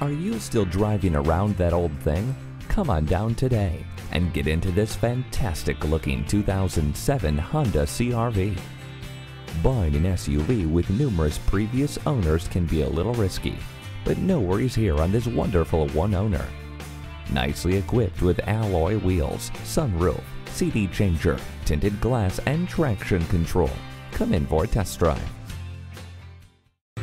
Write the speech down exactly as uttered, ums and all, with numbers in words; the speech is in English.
Are you still driving around that old thing? Come on down today and get into this fantastic looking two thousand seven Honda C R V. Buying an S U V with numerous previous owners can be a little risky, but no worries here on this wonderful one owner. Nicely equipped with alloy wheels, sunroof, C D changer, tinted glass, and traction control. Come in for a test drive.